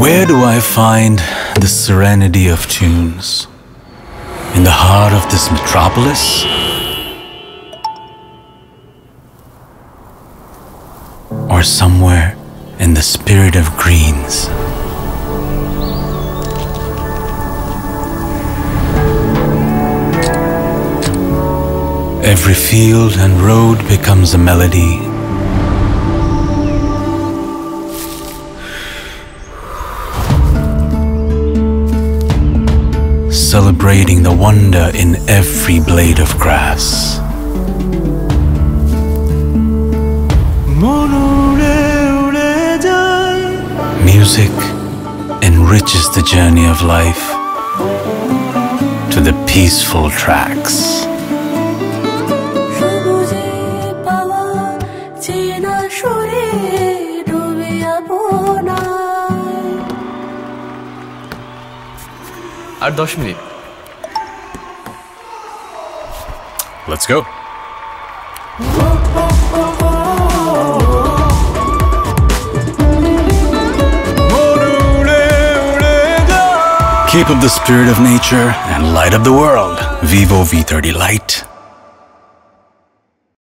Where do I find the serenity of tunes? In the heart of this metropolis? Or somewhere in the spirit of greens? Every field and road becomes a melody. Celebrating the wonder in every blade of grass. Music enriches the journey of life to the peaceful tracks. Ardo Shin V. Let's go. Keep up the spirit of nature and light up the world. Vivo V30 Lite.